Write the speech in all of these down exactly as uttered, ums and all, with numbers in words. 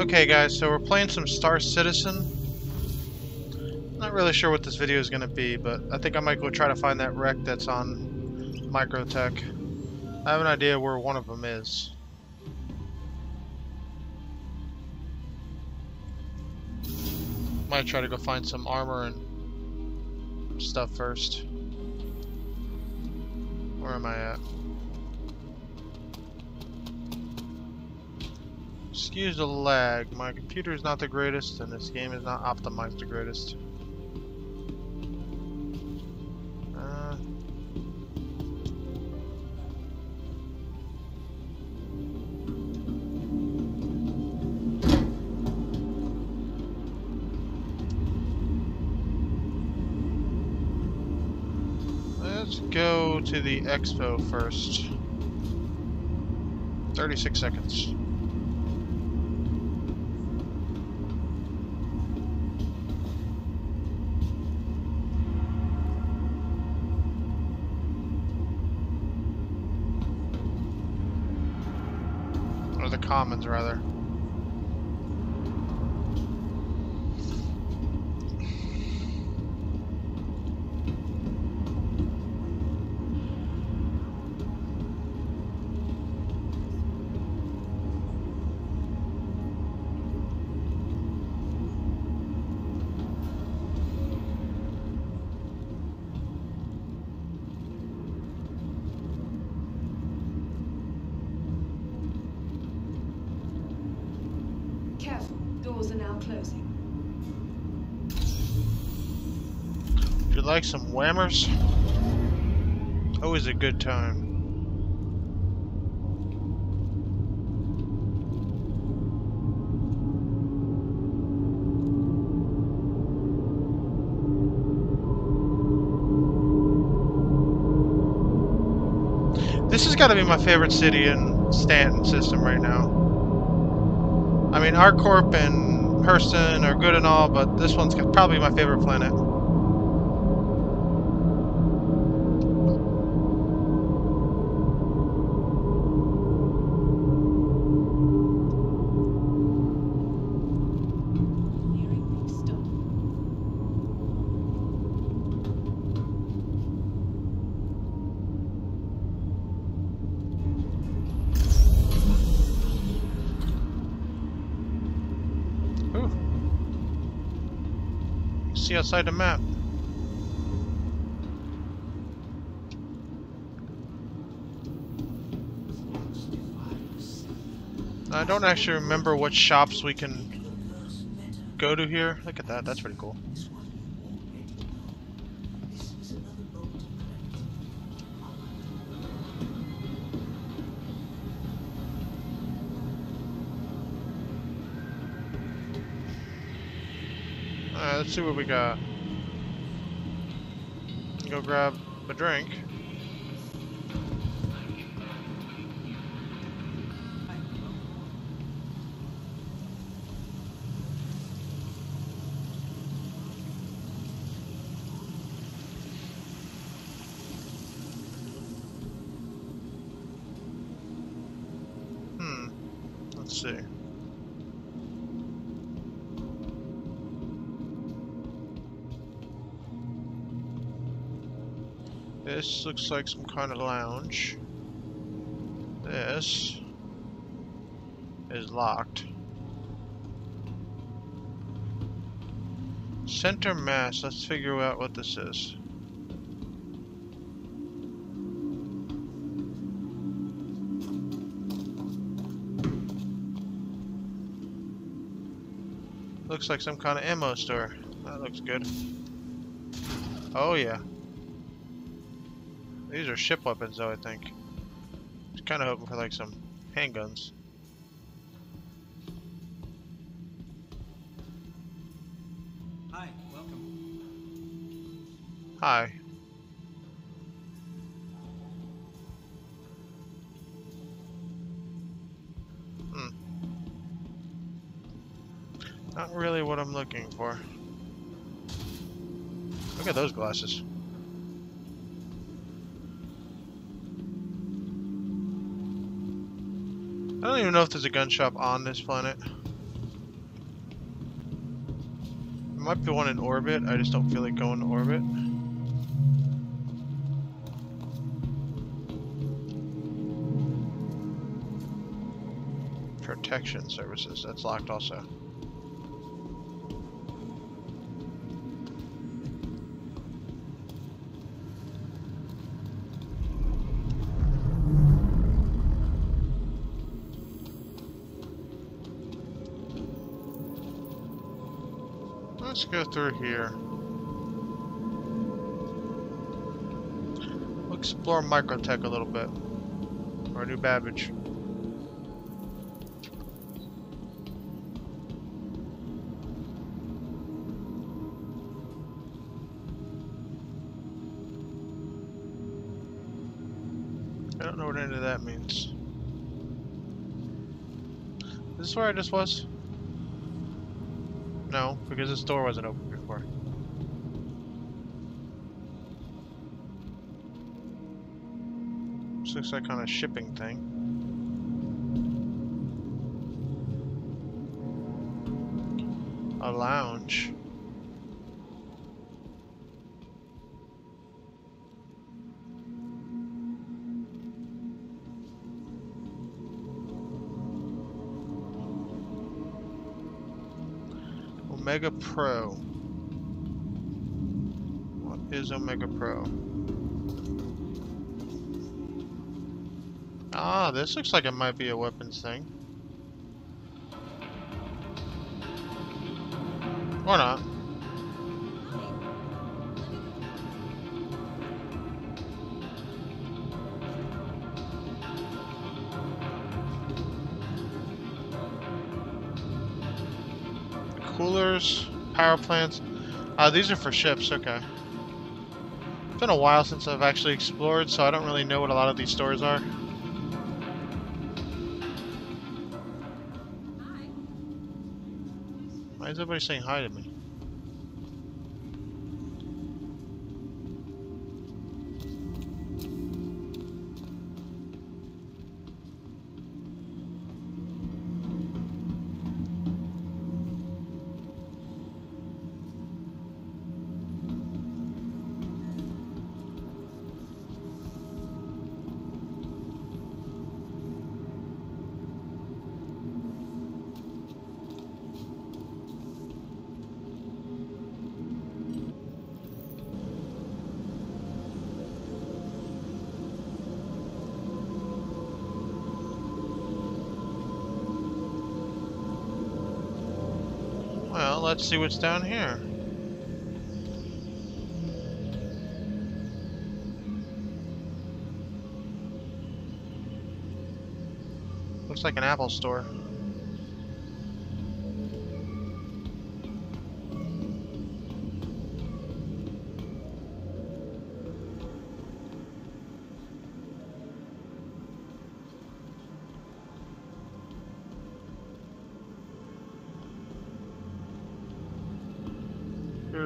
Okay guys, so we're playing some Star Citizen. Not really sure what this video is going to be, but I think I might go try to find that wreck that's on Microtech. I have an idea where one of them is. Might try to go find some armor and stuff first. Where am I at? Excuse the lag, my computer is not the greatest and this game is not optimized the greatest. Uh, let's go to the expo first. thirty-six seconds. Commons, rather. Doors are now closing. Would you like some whammers? Always a good time. This has got to be my favorite city in Stanton system right now. I mean, ArcCorp and Hurston are good and all, but this one's probably my favorite planet. See outside the map. I don't actually remember what shops we can go to here. Look at that, that's pretty cool. Alright, let's see what we got. Go grab a drink. Hmm. Let's see. This looks like some kind of lounge. This is locked. Center mass. Let's figure out what this is. Looks like some kind of ammo store. That looks good. Oh yeah. These are ship weapons, though, I think. I was kind of hoping for, like, some handguns. Hi, welcome. Hi. Hmm. Not really what I'm looking for. Look at those glasses. I don't even know if there's a gun shop on this planet. might be one in orbit. I just don't feel like going to orbit. Protection services, that's locked also. Let's go through here. We'll explore Microtech a little bit. Or New Babbage. I don't know what any of that means. Is this where I just was? No, because this door wasn't open before. This looks like kind of shipping thing. A lounge. Omega Pro. What is Omega Pro? Ah, this looks like it might be a weapons thing. Or not. Coolers, power plants. Uh, these are for ships, okay. It's been a while since I've actually explored, so I don't really know what a lot of these stores are. Hi. Why is everybody saying hi to me? Well, let's see what's down here. Looks like an Apple store.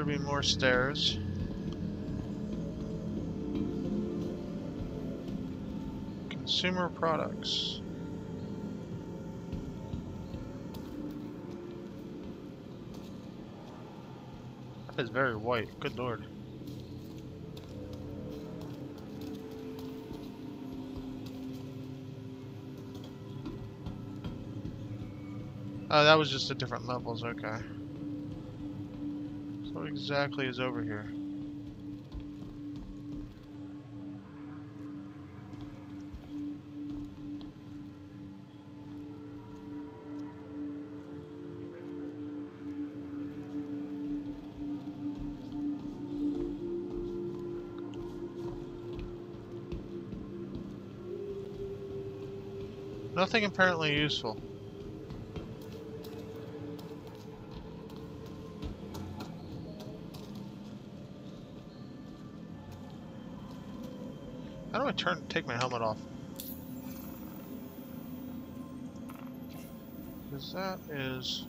Be more stairs. Consumer products. That is very white. Good lord. Oh, that was just the different levels. Okay. What exactly is over here? Nothing apparently useful. How do I turn to take my helmet off? Because that is...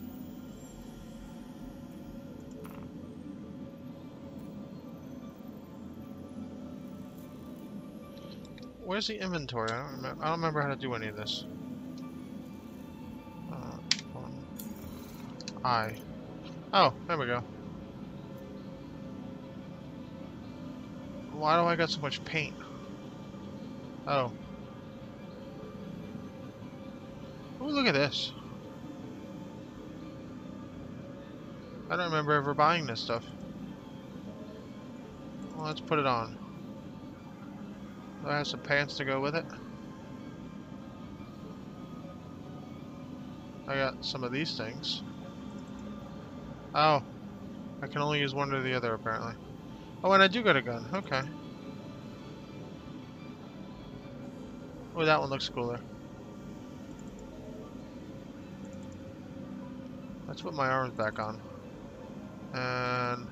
Where's the inventory? I don't remember, I don't remember how to do any of this. Uh, I. Oh, there we go. Why do I got so much paint? Oh. Oh, look at this. I don't remember ever buying this stuff. Well, let's put it on. Do I have some pants to go with it? I got some of these things. Oh. I can only use one or the other, apparently. Oh, and I do got a gun. Okay. Oh, that one looks cooler. Let's put my arms back on. And...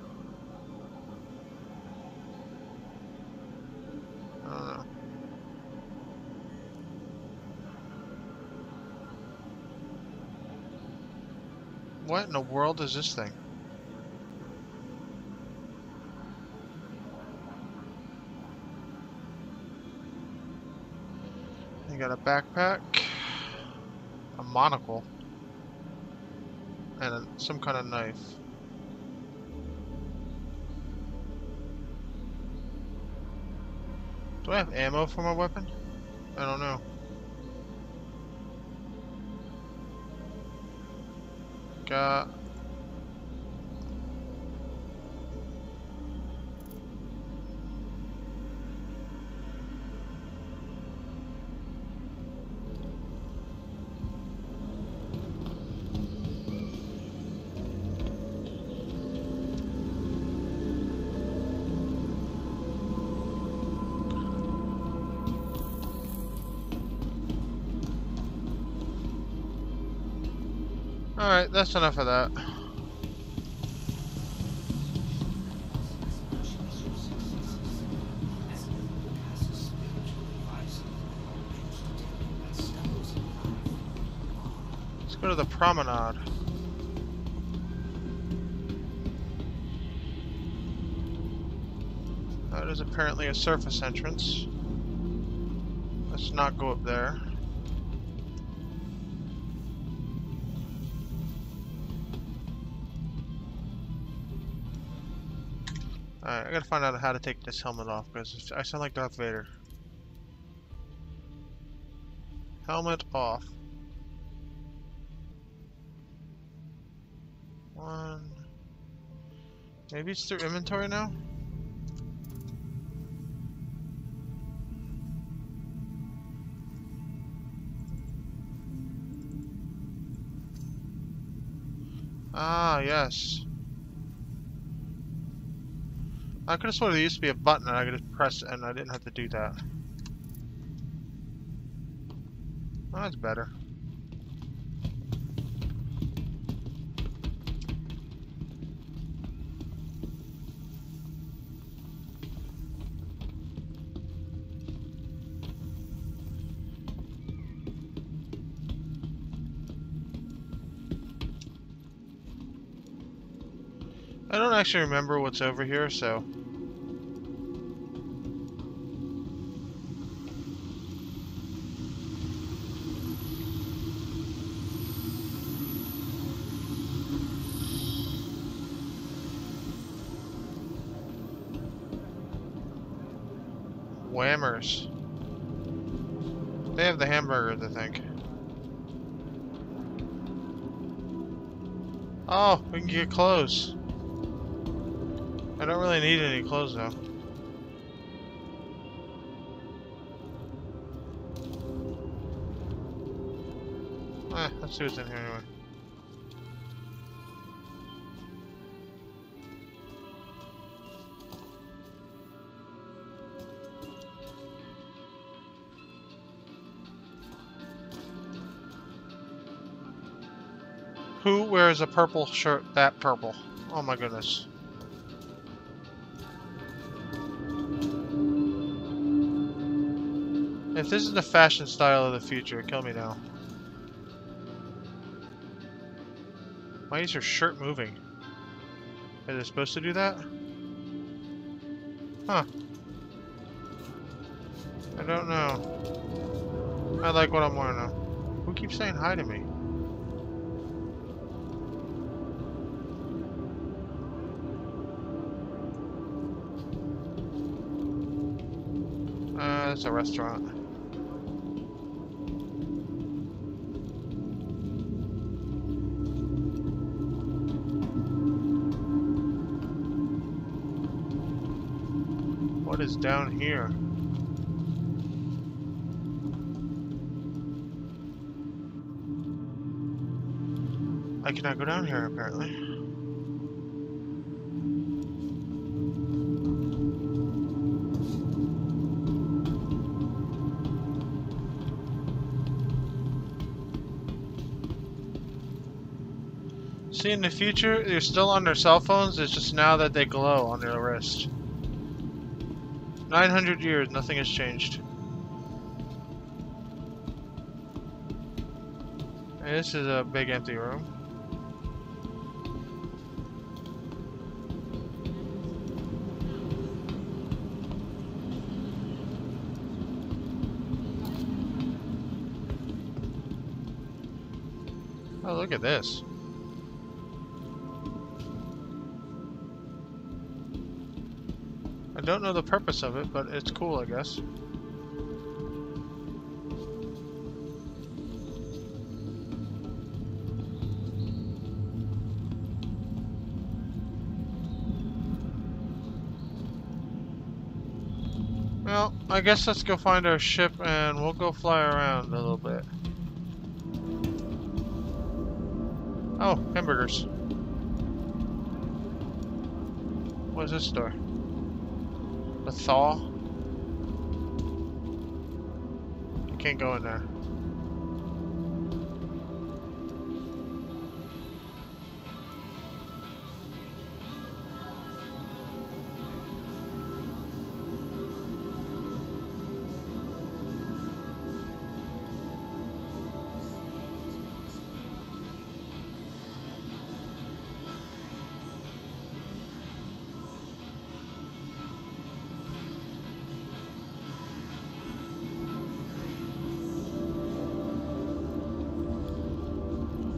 I don't know. What in the world is this thing? You got a backpack, a monocle, and a, some kind of knife. Do I have ammo for my weapon? I don't know. Got... Alright, that's enough of that. Let's go to the promenade. That is apparently a surface entrance. Let's not go up there. Alright, I gotta find out how to take this helmet off, because I sound like Darth Vader. Helmet off. One... Maybe it's through inventory now? Ah, yes. I could have sworn there used to be a button and I could just press it and I didn't have to do that. Well, that's better. I don't actually remember what's over here, so... Whammers. They have the hamburgers, I think. Oh, we can get clothes. I don't really need any clothes though. Eh, let's see what's in here anyway. Who wears a purple shirt that purple? Oh my goodness. If this is the fashion style of the future, kill me now. Why is your shirt moving? Is it supposed to do that? Huh. I don't know. I like what I'm wearing now. Who keeps saying hi to me? It's a restaurant. What is down here? I cannot go down here, apparently. See, in the future, they're still on their cell phones, it's just now that they glow on their wrist. nine hundred years, nothing has changed. And this is a big empty room. Oh, look at this. I don't know the purpose of it, but it's cool, I guess. Well, I guess let's go find our ship and we'll go fly around a little bit. Oh, hamburgers. What is this store? A thaw? I can't go in there.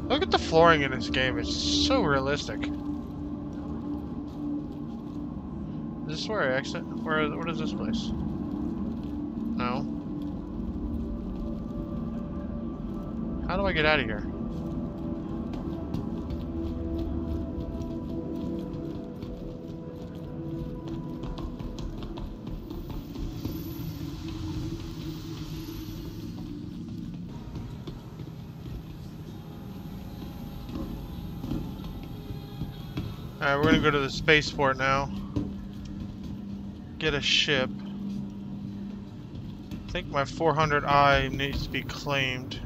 Look at the flooring in this game, it's so realistic. Is this where I exit? Where, what is this place? No. How do I get out of here? Alright, we're gonna go to the spaceport now. Get a ship. I think my four hundred I needs to be claimed.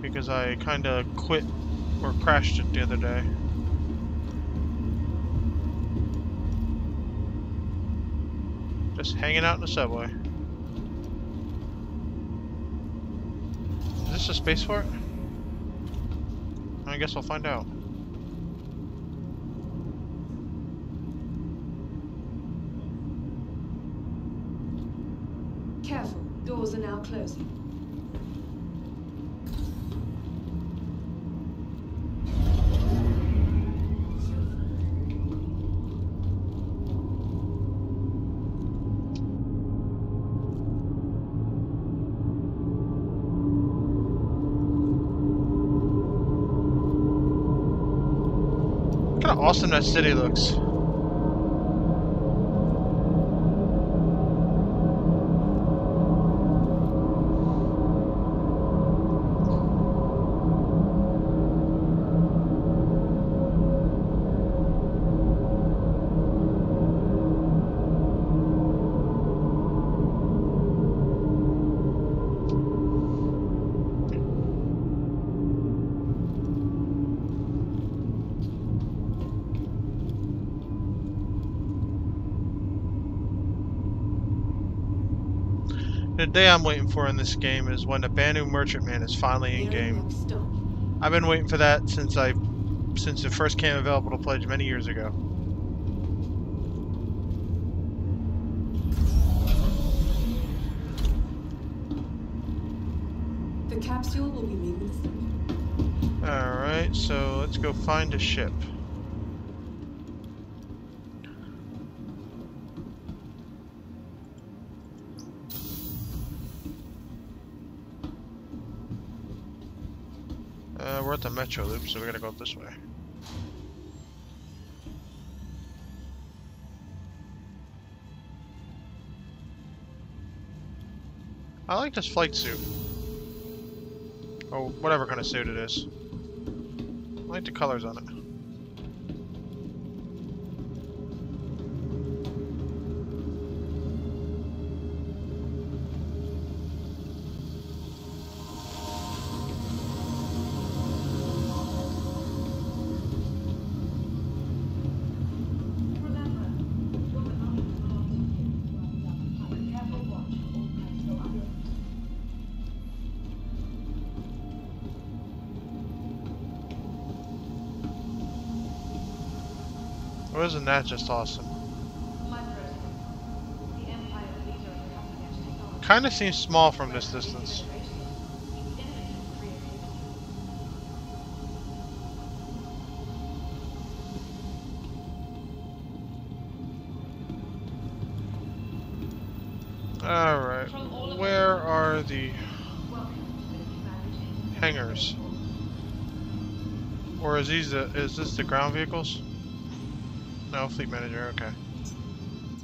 Because I kinda quit or crashed it the other day. Just hanging out in the subway. Is this a spaceport? I guess we'll find out. Doors are now closing. Look how awesome that city looks. The day I'm waiting for in this game is when the Banu Merchantman is finally in game. I've been waiting for that since I, since it first came available to pledge many years ago. The capsule will be moving. All right, so let's go find a ship. Uh, we're at the metro loop, so we gotta go up this way. I like this flight suit. Oh, whatever kind of suit it is. I like the colors on it. Isn't that just awesome? Kind of seems small from this distance. Alright, where are the hangars? Or is these the, is this the ground vehicles? No, fleet manager, okay.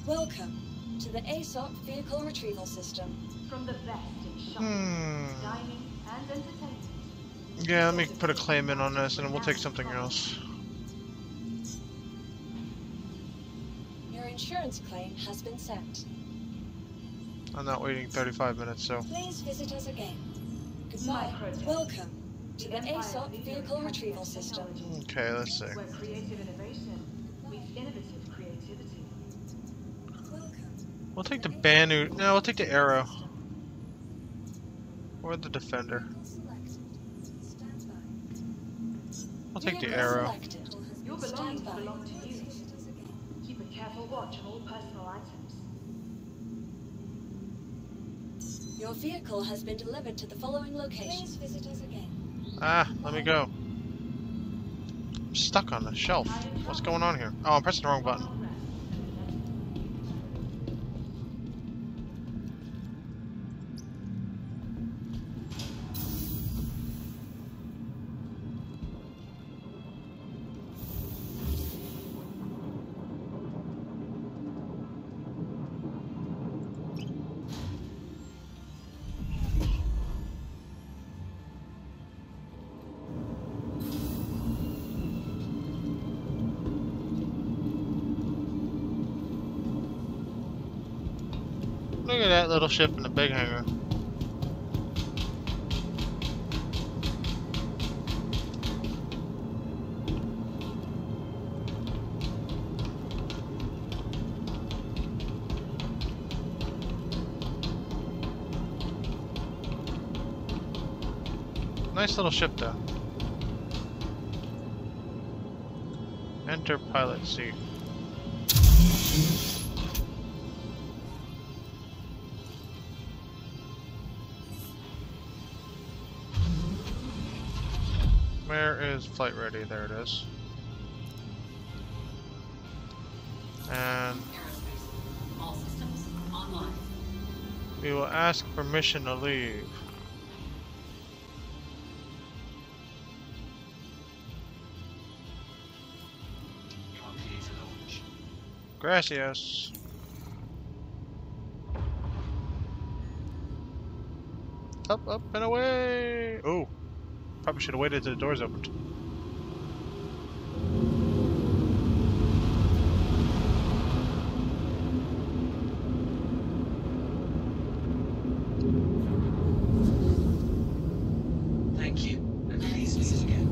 Welcome to the ASOP vehicle retrieval system. From the best in shopping, dining, and entertainment. Yeah, let me put a claim in on this and we'll take something else. Your insurance claim has been sent. I'm not waiting thirty-five minutes, so. Please visit us again. Goodbye. Microtech. Welcome to the ASOP vehicle retrieval system. Okay, let's see. Where creative innovation meets innovative creativity. We'll take the Banu. No, we'll take the Arrow. Or the Defender. We'll take the Arrow. Your belongings belong to you. Keep a careful watch on all personal items. Your vehicle has been delivered to the following locations. Visit us again. Ah, let me go. Stuck on the shelf. What's going on here? Oh, I'm pressing the wrong button. Look at that little ship in the big hangar. Nice little ship though. Enter pilot seat. Where is flight ready? There it is. And we will ask permission to leave. Gracias. Up, up, and away. Ooh. Probably should have waited till the doors opened. Thank you. And please visit again.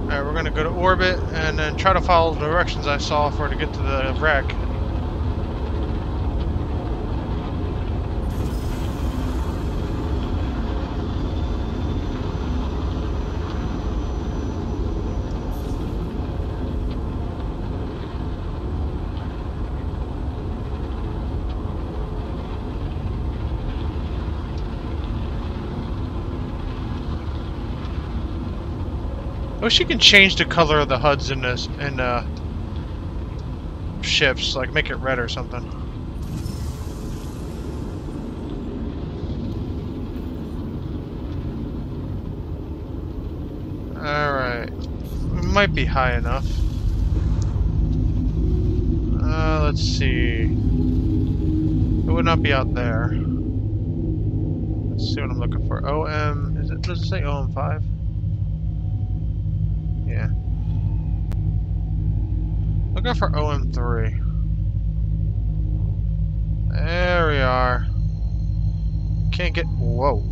Alright, we're gonna go to orbit and then try to follow the directions I saw for to get to the wreck. I wish you can change the color of the H U Ds in this in uh, ships, like make it red or something. might be high enough. Uh, let's see. It would not be out there. Let's see what I'm looking for. O M... Is it, does it say O M five? Yeah. Looking for O M three. There we are. Can't get... Whoa.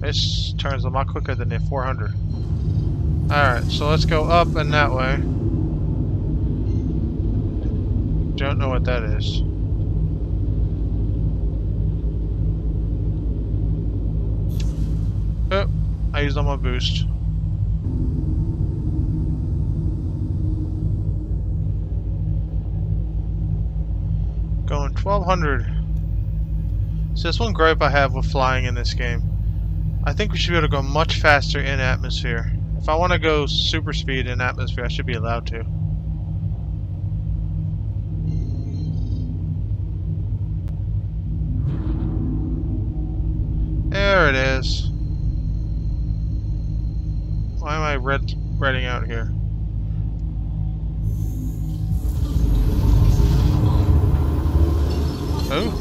This turns a lot quicker than the four hundred. Alright, so let's go up and that way. Don't know what that is. Oh, I used all my boost. Going twelve hundred. So that's one gripe I have with flying in this game. I think we should be able to go much faster in atmosphere. If I want to go super speed in atmosphere, I should be allowed to. There it is. Why am I red reading out here? Oh.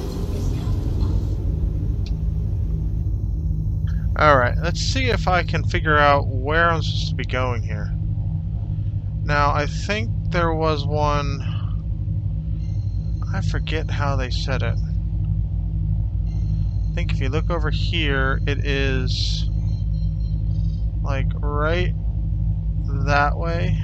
Alright, let's see if I can figure out where I'm supposed to be going here. Now, I think there was one... I forget how they said it. I think if you look over here, it is... like, right that way.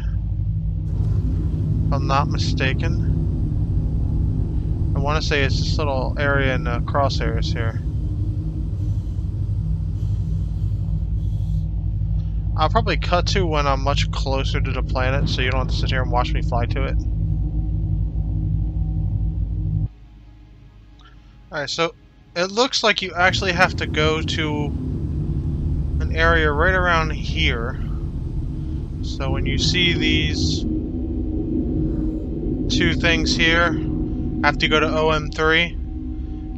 If I'm not mistaken. I want to say it's this little area in the crosshairs here. I'll probably cut to when I'm much closer to the planet, so you don't have to sit here and watch me fly to it. Alright, so it looks like you actually have to go to an area right around here. So when you see these two things here, after you go to O M three,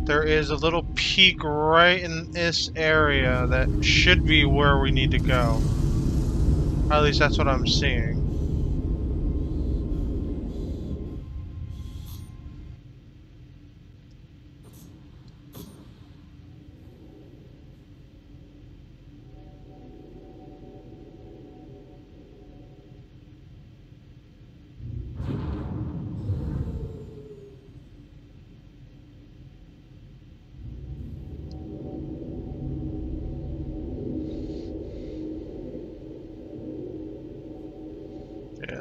there is a little peak right in this area that should be where we need to go. Or at least that's what I'm seeing.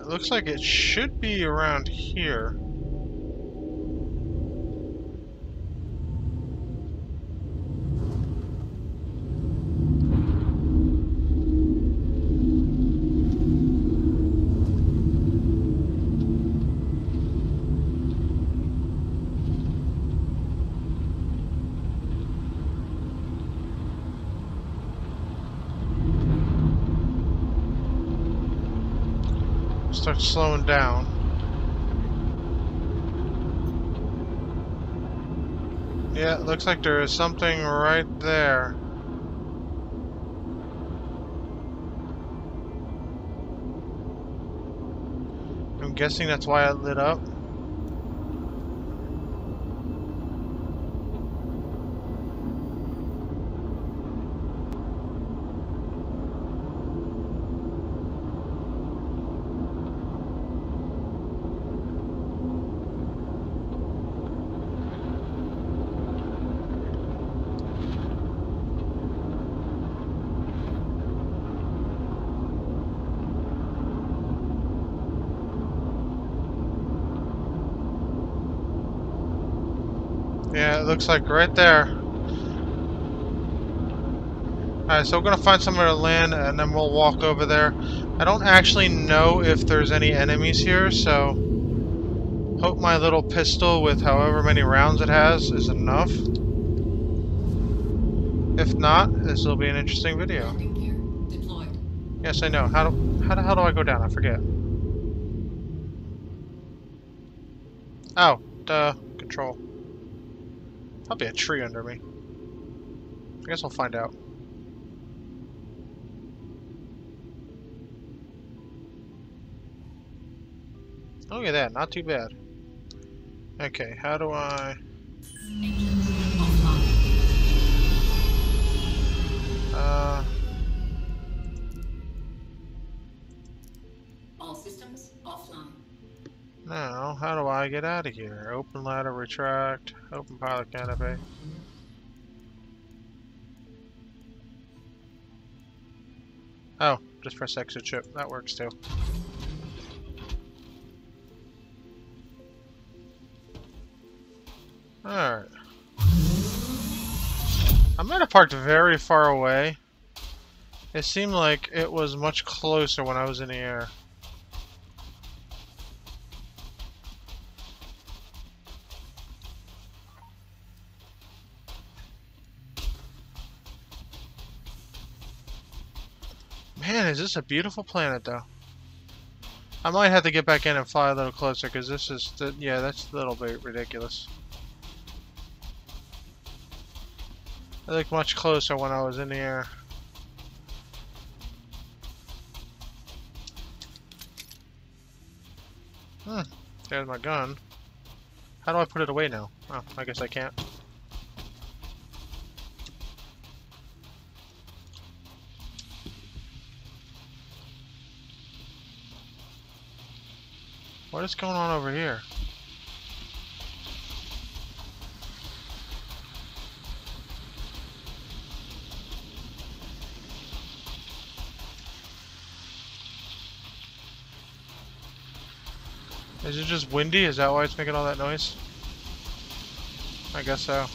Looks like it should be around here. Start slowing down. Yeah, it looks like there is something right there. I'm guessing that's why it lit up. Yeah, it looks like right there. Alright, so we're going to find somewhere to land and then we'll walk over there. I don't actually know if there's any enemies here, so... hope my little pistol with however many rounds it has is enough. If not, this will be an interesting video. Yes, I know. How do, how the hell do I go down? I forget. Oh, duh. Control. Probably a tree under me. I guess I'll find out. Look at that, not too bad. Okay, how do I... Uh... All systems offline. Now, how do I get out of here? Open ladder, retract, open pilot canopy. Oh, just press exit chip. That works too. Alright. I might have parked very far away. It seemed like it was much closer when I was in the air. Man, is this a beautiful planet, though. I might have to get back in and fly a little closer, because this is... The, yeah, that's a little bit ridiculous. I looked much closer when I was in the air. Hmm. There's my gun. How do I put it away now? Oh, I guess I can't. What is going on over here? Is it just windy? Is that why it's making all that noise? I guess so.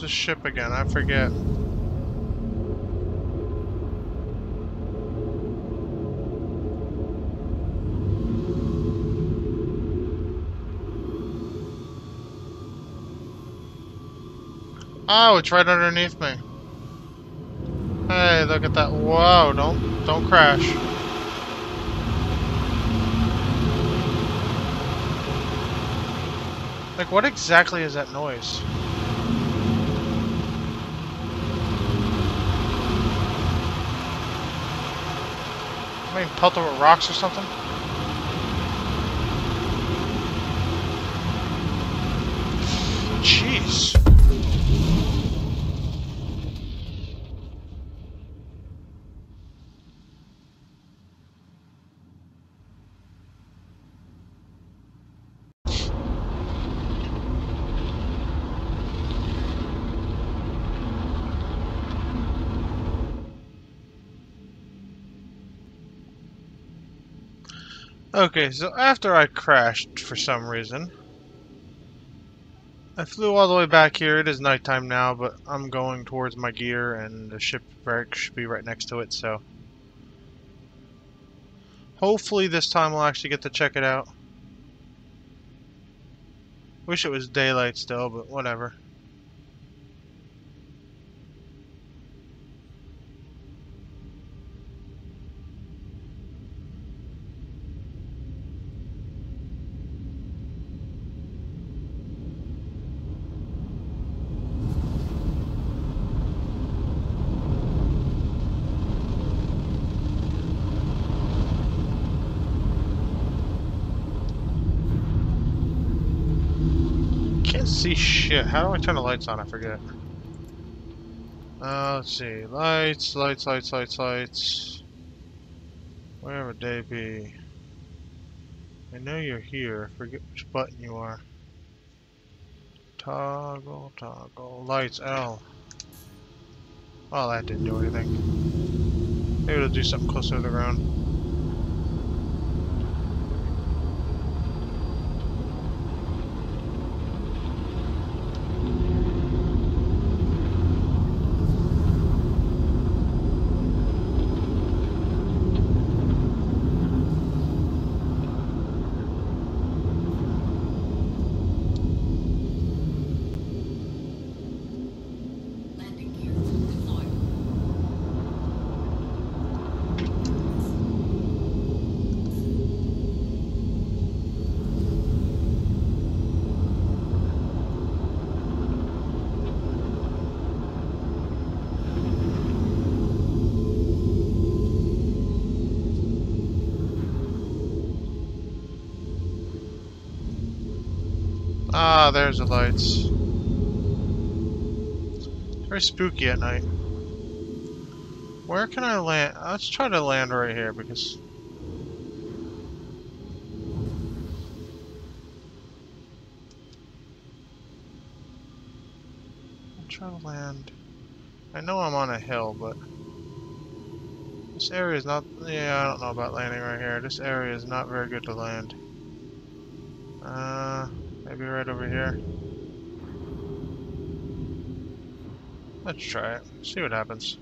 The ship again, I forget. Oh, it's right underneath me. Hey, look at that. Whoa, don't don't crash. Like, what exactly is that noise? I mean, pelt over rocks or something? Jeez. Okay, so after I crashed for some reason, I flew all the way back here. It is nighttime now, but I'm going towards my gear, and the shipwreck should be right next to it, so... Hopefully this time we'll actually get to check it out. Wish it was daylight still, but whatever. See shit. How do I turn the lights on? I forget. Uh, let's see. Lights, lights, lights, lights, lights. Where would they be? I know you're here. I forget which button you are. Toggle, toggle. Lights, L. Well, that didn't do anything. Maybe it'll do something closer to the ground. Ah, there's the lights. It's very spooky at night. Where can I land? Let's try to land right here because... I'll try to land... I know I'm on a hill, but... This area is not... Yeah, I don't know about landing right here. This area is not very good to land. Uh... Maybe right over here. Let's try it. See what happens.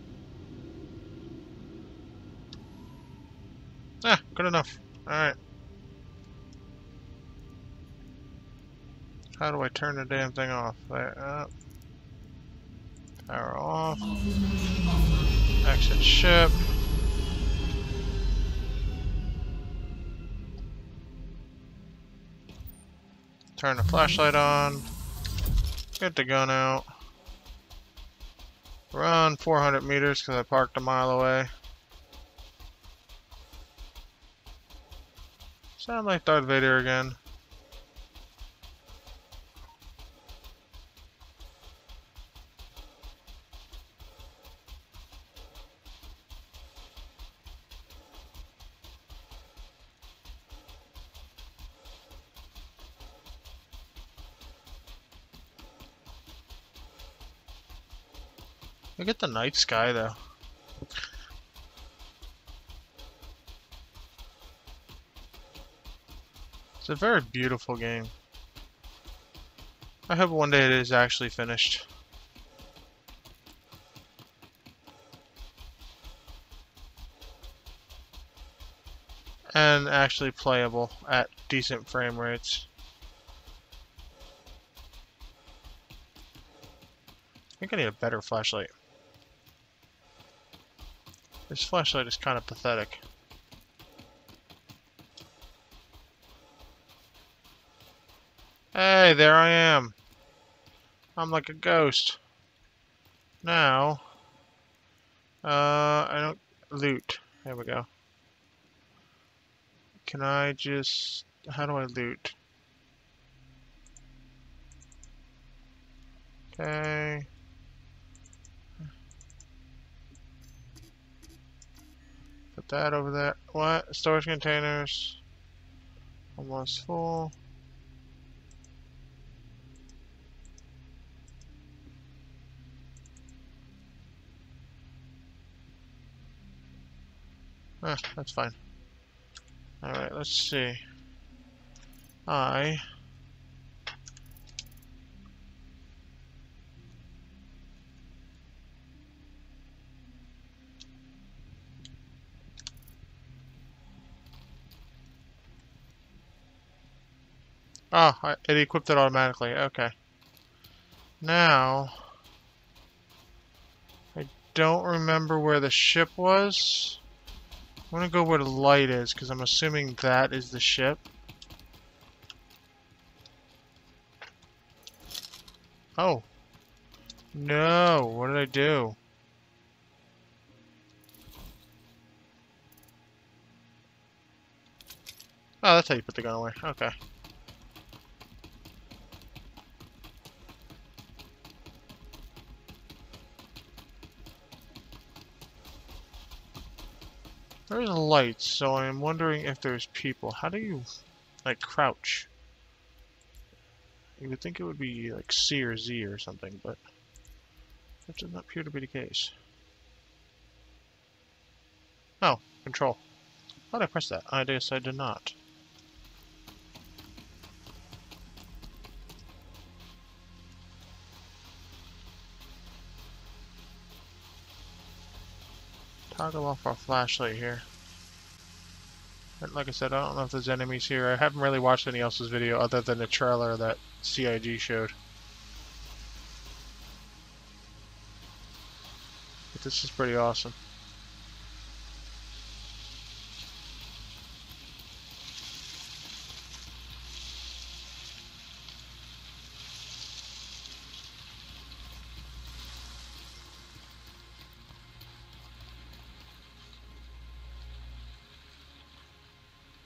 Ah, good enough. Alright. How do I turn the damn thing off? There, uh, power off. Exit ship. Turn the flashlight on. Get the gun out. Run four hundred meters because I parked a mile away. Sound like Darth Vader again. Look at the night sky though. It's a very beautiful game. I hope one day it is actually finished. And actually playable at decent frame rates. I think I need a better flashlight. This flashlight is kind of pathetic. Hey, there I am. I'm like a ghost. Now, uh, I don't loot. There we go. Can I just? How do I loot? Okay. Put that over there. What? Storage containers. Almost full. Ah, that's fine. Alright, let's see. I... Ah, oh, it equipped it automatically. Okay. Now... I don't remember where the ship was. I'm gonna go where the light is, because I'm assuming that is the ship. Oh. No, what did I do? Oh, that's how you put the gun away. Okay. There's lights, so I'm wondering if there's people. How do you, like, crouch? You would think it would be, like, C or Z or something, but that does not appear to be the case. Oh, control. How did I press that? I guess I did not. Toggle off our flashlight here. And like I said, I don't know if there's enemies here. I haven't really watched any else's video other than the trailer that C I G showed. But this is pretty awesome.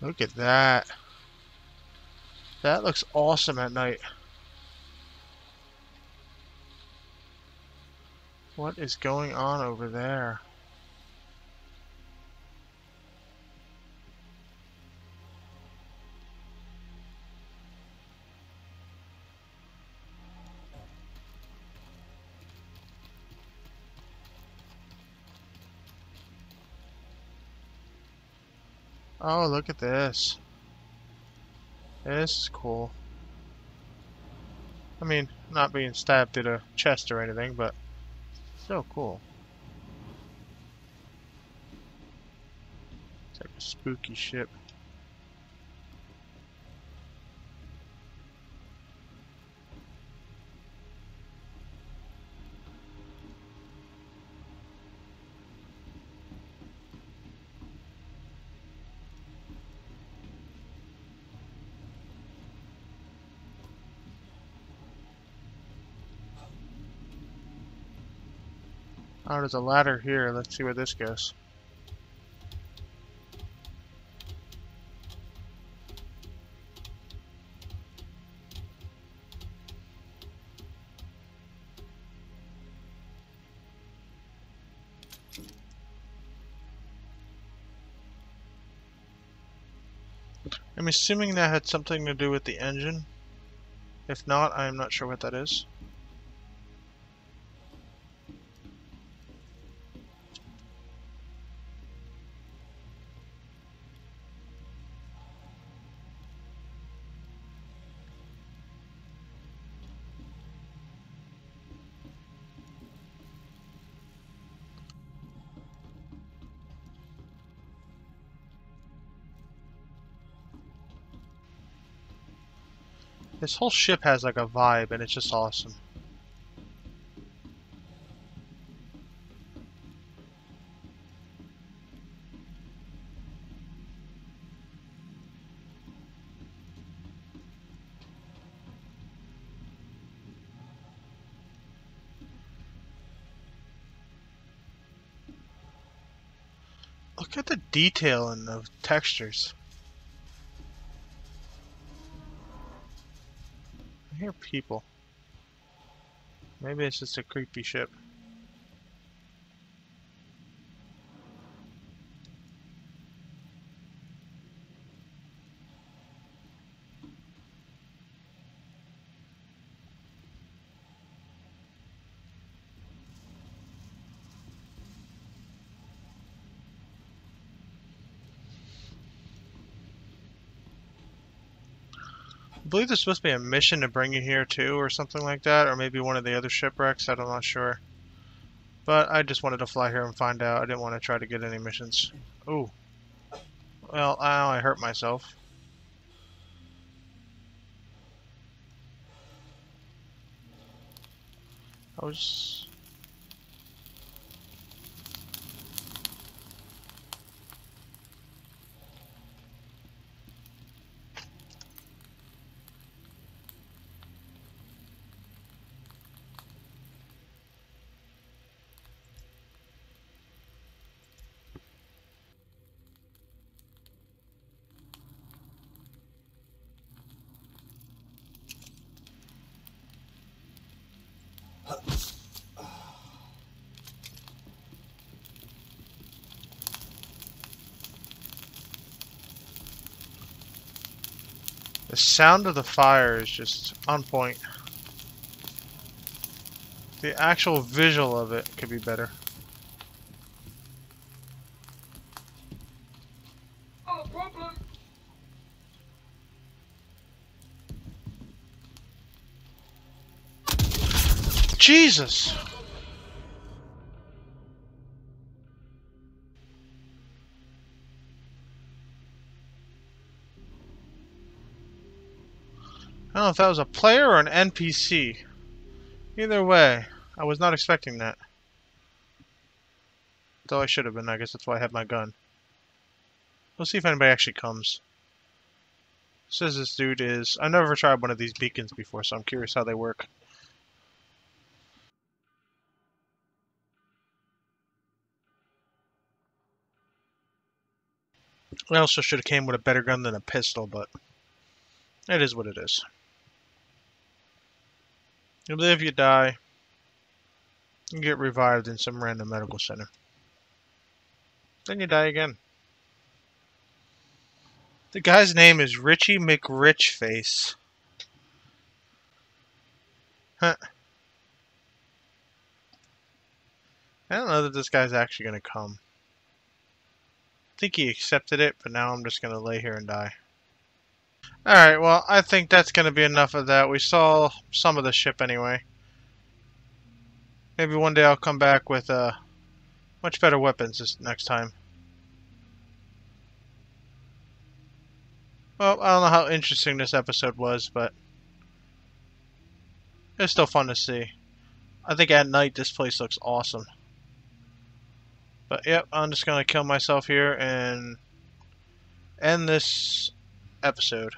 Look at that. That looks awesome at night. What is going on over there? Oh, look at this. This is cool. I mean, not being stabbed in a chest or anything, but still cool. It's like a spooky ship. Oh, there's a ladder here. Let's see where this goes. I'm assuming that had something to do with the engine. If not, I'm not sure what that is. This whole ship has like a vibe, and it's just awesome. Look at the detail in the textures. I hear people. Maybe it's just a creepy ship. I believe there's supposed to be a mission to bring you here too, or something like that, or maybe one of the other shipwrecks. I'm not sure, but I just wanted to fly here and find out. I didn't want to try to get any missions. Ooh, well, I, I hurt myself. I was. The sound of the fire is just on point. The actual visual of it could be better. Jesus! I don't know if that was a player or an N P C. Either way, I was not expecting that. Though I should have been, I guess that's why I have my gun. We'll see if anybody actually comes. It says this dude is... I've never tried one of these beacons before, so I'm curious how they work. I also should have came with a better gun than a pistol, but it is what it is. You live, you die. You get revived in some random medical center. Then you die again. The guy's name is Richie McRichface. Huh. I don't know that this guy's actually going to come. I think he accepted it, but now I'm just going to lay here and die. Alright, well, I think that's going to be enough of that. We saw some of the ship anyway. Maybe one day I'll come back with uh, much better weapons this next time. Well, I don't know how interesting this episode was, but it's still fun to see. I think at night this place looks awesome. But yep, I'm just going to kill myself here and end this episode.